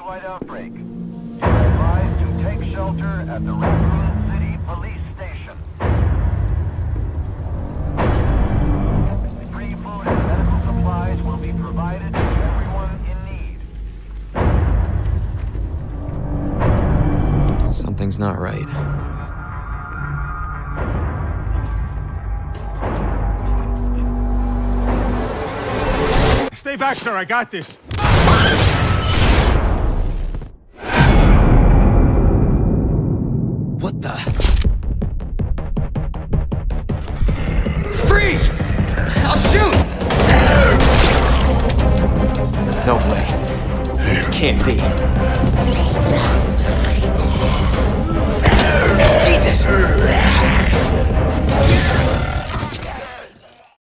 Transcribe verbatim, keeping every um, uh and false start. citywide outbreak. Advise to take shelter at the Raccoon City Police Station. Free food and medical supplies will be provided to everyone in need. Something's not right. Stay back, sir. I got this. What the? Freeze! I'll shoot! No way. This can't be. Jesus!